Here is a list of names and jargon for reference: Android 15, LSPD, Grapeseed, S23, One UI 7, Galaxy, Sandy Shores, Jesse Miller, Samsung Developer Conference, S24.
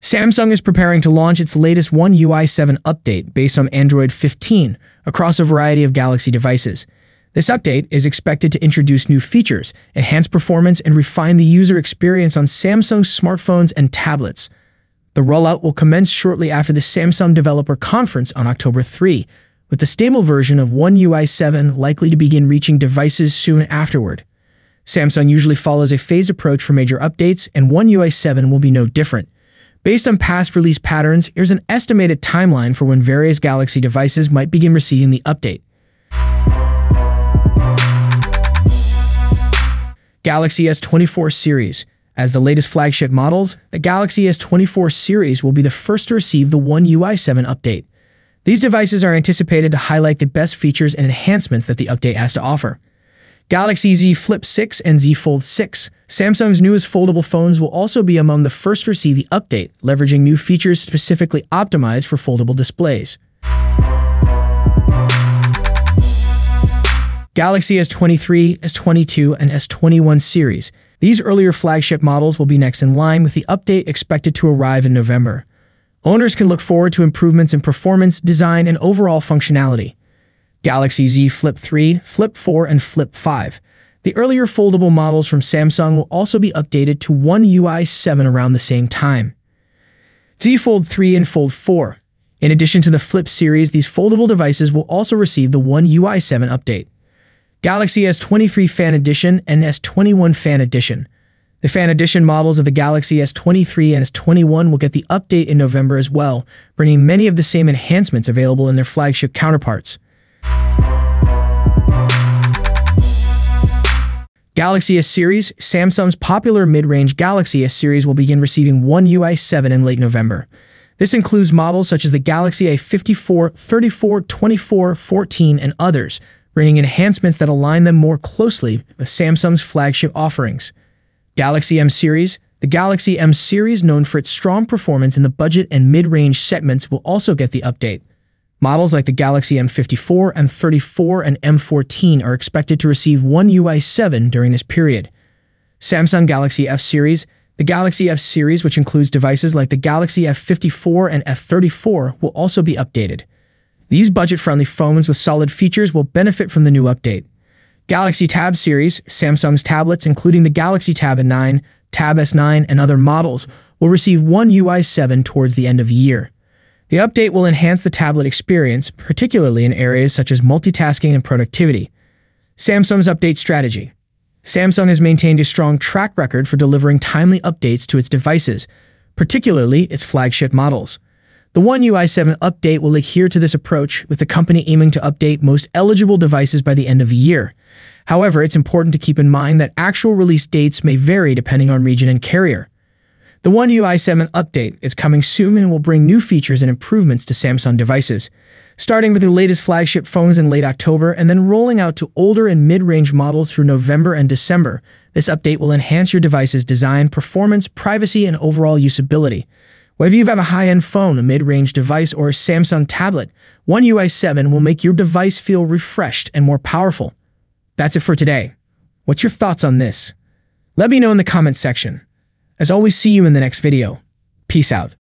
Samsung is preparing to launch its latest One UI 7 update based on Android 15 across a variety of Galaxy devices. This update is expected to introduce new features, enhance performance, and refine the user experience on Samsung's smartphones and tablets. The rollout will commence shortly after the Samsung Developer Conference on October 3, with the stable version of One UI 7 likely to begin reaching devices soon afterward. Samsung usually follows a phased approach for major updates, and One UI 7 will be no different. Based on past release patterns, here's an estimated timeline for when various Galaxy devices might begin receiving the update. Galaxy S24 series. As the latest flagship models, the Galaxy S24 series will be the first to receive the One UI 7 update. These devices are anticipated to highlight the best features and enhancements that the update has to offer. Galaxy Z Flip 6 and Z Fold 6, Samsung's newest foldable phones, will also be among the first to receive the update, leveraging new features specifically optimized for foldable displays. Galaxy S23, S22, and S21 series. These earlier flagship models will be next in line, with the update expected to arrive in November. Owners can look forward to improvements in performance, design, and overall functionality. Galaxy Z Flip 3, Flip 4, and Flip 5. The earlier foldable models from Samsung will also be updated to One UI 7 around the same time. Z Fold 3 and Fold 4. In addition to the Flip series, these foldable devices will also receive the One UI 7 update. Galaxy S23 Fan Edition and S21 Fan Edition. The Fan Edition models of the Galaxy S23 and S21 will get the update in November as well, bringing many of the same enhancements available in their flagship counterparts. Galaxy S series. Samsung's popular mid-range Galaxy S series will begin receiving One UI 7 in late November. This includes models such as the Galaxy A54, 34, 24, 14, and others, bringing enhancements that align them more closely with Samsung's flagship offerings. Galaxy M series. The Galaxy M series, known for its strong performance in the budget and mid-range segments, will also get the update. Models like the Galaxy M54, M34, and M14 are expected to receive One UI 7 during this period. Samsung Galaxy F series. The Galaxy F series, which includes devices like the Galaxy F54 and F34, will also be updated. These budget-friendly phones with solid features will benefit from the new update. Galaxy Tab series. Samsung's tablets, including the Galaxy Tab A9, Tab S9, and other models, will receive One UI 7 towards the end of the year. The update will enhance the tablet experience, particularly in areas such as multitasking and productivity. Samsung's update strategy. Samsung has maintained a strong track record for delivering timely updates to its devices, particularly its flagship models. The One UI 7 update will adhere to this approach, with the company aiming to update most eligible devices by the end of the year. However, it's important to keep in mind that actual release dates may vary depending on region and carrier. The One UI 7 update is coming soon and will bring new features and improvements to Samsung devices, starting with the latest flagship phones in late October and then rolling out to older and mid-range models through November and December. This update will enhance your device's design, performance, privacy, and overall usability. Whether you have a high-end phone, a mid-range device, or a Samsung tablet, One UI 7 will make your device feel refreshed and more powerful. That's it for today. What's your thoughts on this? Let me know in the comments section. As always, see you in the next video. Peace out.